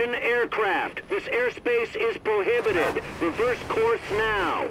Russian aircraft. This airspace is prohibited. Reverse course now.